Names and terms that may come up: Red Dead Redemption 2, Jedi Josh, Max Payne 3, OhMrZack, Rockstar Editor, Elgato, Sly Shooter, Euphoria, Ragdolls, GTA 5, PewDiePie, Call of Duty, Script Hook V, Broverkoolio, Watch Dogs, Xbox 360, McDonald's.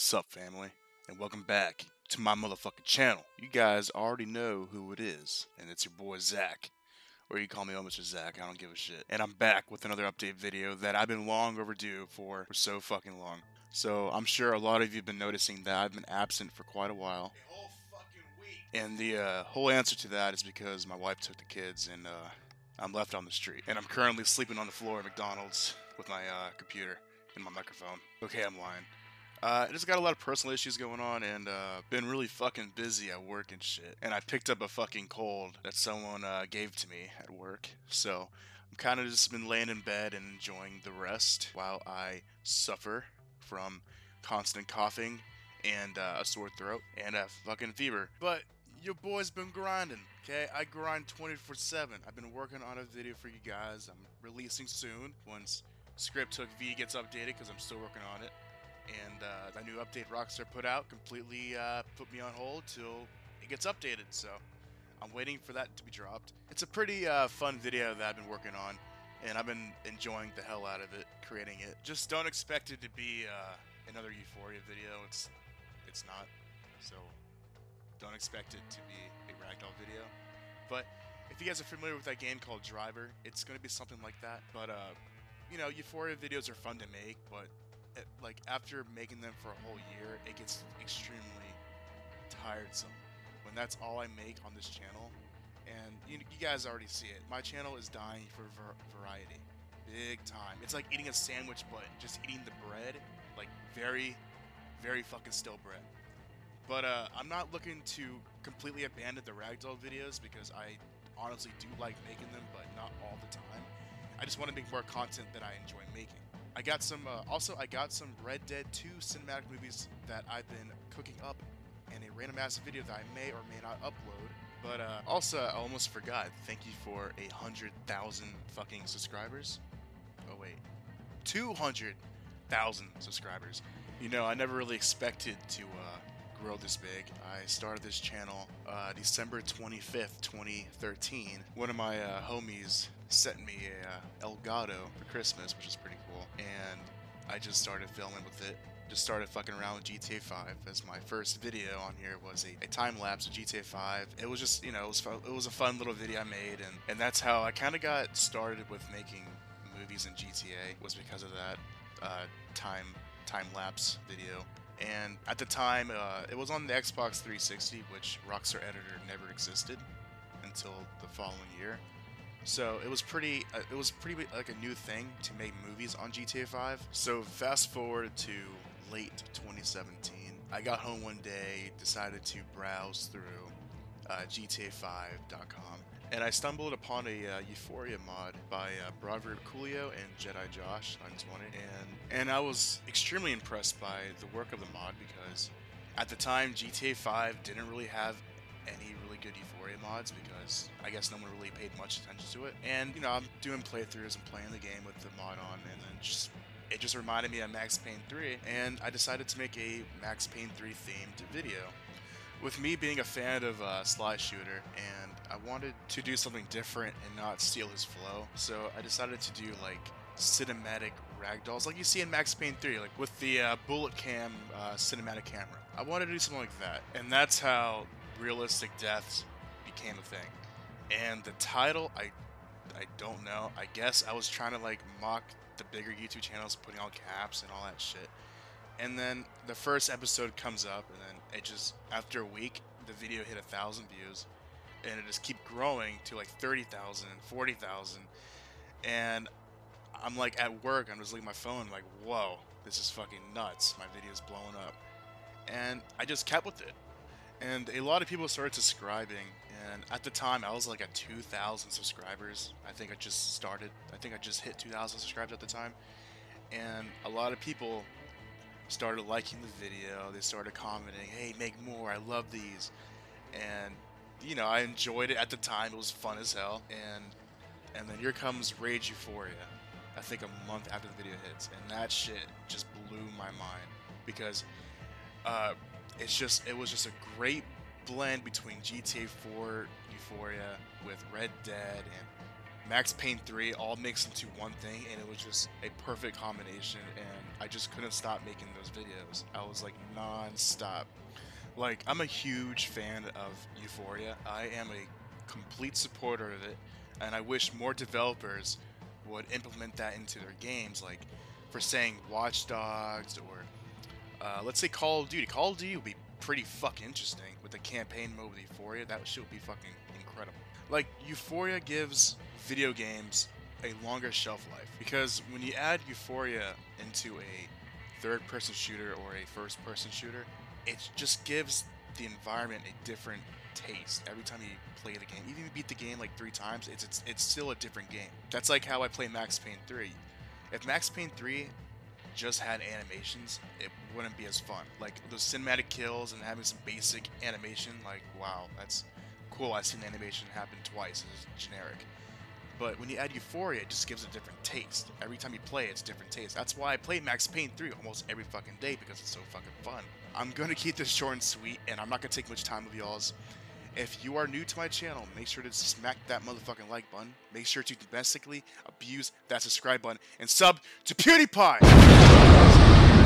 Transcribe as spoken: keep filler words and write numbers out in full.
Sup family, and welcome back to my motherfucking channel. You guys already know who it is, and it's your boy Zach, or you call me oh Mister Zach, I don't give a shit. And I'm back with another update video that I've been long overdue for, for so fucking long. So I'm sure a lot of you have been noticing that I've been absent for quite a while. A whole fucking week. And the uh, whole answer to that is because my wife took the kids and uh, I'm left on the street. And I'm currently sleeping on the floor at McDonald's with my uh, computer and my microphone. Okay, I'm lying. Uh, I just got a lot of personal issues going on and, uh, been really fucking busy at work and shit. And I picked up a fucking cold that someone, uh, gave to me at work. So, I'm kind of just been laying in bed and enjoying the rest while I suffer from constant coughing and, uh, a sore throat and a fucking fever. But your boy's been grinding, okay? I grind twenty-four seven. I've been working on a video for you guys. I'm releasing soon once Script Hook V gets updated because I'm still working on it. And uh, the new update Rockstar put out completely uh, put me on hold till it gets updated, so I'm waiting for that to be dropped. It's a pretty uh, fun video that I've been working on, and I've been enjoying the hell out of it, creating it. Just don't expect it to be uh, another Euphoria video, it's it's not, so don't expect it to be a ragdoll video. But if you guys are familiar with that game called Driver, it's going to be something like that. But, uh, you know, Euphoria videos are fun to make, but like after making them for a whole year, it gets extremely tiresome when that's all I make on this channel. And you, you guys already see it, my channel is dying for variety big time. It's like eating a sandwich but just eating the bread, like very very fucking stale bread. But uh, I'm not looking to completely abandon the ragdoll videos because I honestly do like making them, but not all the time. I just want to make more content that I enjoy making. I got some, uh, also I got some Red Dead two cinematic movies that I've been cooking up in a random ass video that I may or may not upload. But uh, also, I almost forgot, thank you for a hundred thousand fucking subscribers. Oh wait, two hundred thousand subscribers. You know, I never really expected to uh, grow this big. I started this channel uh, December twenty-fifth, twenty thirteen. One of my uh, homies sent me a uh, Elgato for Christmas, which is pretty cool, and I just started filming with it. Just started fucking around with G T A five, as my first video on here was a, a time lapse of G T A five. It was just, you know, it was fun, it was a fun little video I made, and and that's how I kind of got started with making movies in G T A, was because of that uh, time time lapse video. And at the time, uh, it was on the Xbox three sixty, which Rockstar Editor never existed until the following year. So it was pretty, uh, it was pretty like a new thing to make movies on G T A five. So fast forward to late twenty seventeen, I got home one day, decided to browse through uh, G T A five dot com, and I stumbled upon a uh, Euphoria mod by uh, Broverkoolio and Jedi Josh nine twenty, and and I was extremely impressed by the work of the mod because at the time G T A five didn't really have any really good Euphoria mods because I guess no one really paid much attention to it. And you know, I'm doing playthroughs and playing the game with the mod on, and then just it just reminded me of Max Payne three, and I decided to make a Max Payne three themed video. With me being a fan of uh, Sly Shooter, and I wanted to do something different and not steal his flow, so I decided to do like cinematic ragdolls like you see in Max Payne three, like with the uh, bullet cam uh, cinematic camera. I wanted to do something like that, and that's how realistic deaths became a thing. And the title, I I don't know, I guess I was trying to like mock the bigger YouTube channels putting on caps and all that shit. And then the first episode comes up, and then it just, after a week, the video hit a thousand views, and it just keep growing to like thirty thousand and forty thousand. And I'm like at work, I'm just looking at my phone, I'm like, whoa, this is fucking nuts, my video's blowing up. And I just kept with it. And a lot of people started subscribing, and at the time I was like at two thousand subscribers. I think I just started, I think I just hit two thousand subscribers at the time. And a lot of people started liking the video, they started commenting, hey, make more, I love these. And, you know, I enjoyed it at the time, it was fun as hell. And and then here comes Rage Euphoria, I think a month after the video hits, and that shit just blew my mind, because uh, It's just, it was just a great blend between G T A four Euphoria with Red Dead and Max Payne three all mixed into one thing, and it was just a perfect combination, and I just couldn't stop making those videos. I was like non-stop. Like, I'm a huge fan of Euphoria. I am a complete supporter of it, and I wish more developers would implement that into their games, like for saying Watch Dogs or uh, let's say Call of Duty. Call of Duty would be pretty fucking interesting with the campaign mode with Euphoria. That shit would be fucking incredible. Like, Euphoria gives video games a longer shelf life, because when you add Euphoria into a third-person shooter or a first-person shooter, it just gives the environment a different taste every time you play the game. Even if you beat the game like three times, it's, it's it's still a different game. That's like how I play Max Payne three. If Max Payne three just had animations, it wouldn't be as fun. Like, those cinematic kills and having some basic animation, like, wow, that's cool. I've seen animation happen twice. It's generic. But when you add Euphoria, it just gives it a different taste. Every time you play, it's a different taste. That's why I play Max Payne three almost every fucking day, because it's so fucking fun. I'm going to keep this short and sweet, and I'm not going to take much time of y'all's. If you are new to my channel, make sure to smack that motherfucking like button. Make sure to domestically abuse that subscribe button and sub to PewDiePie!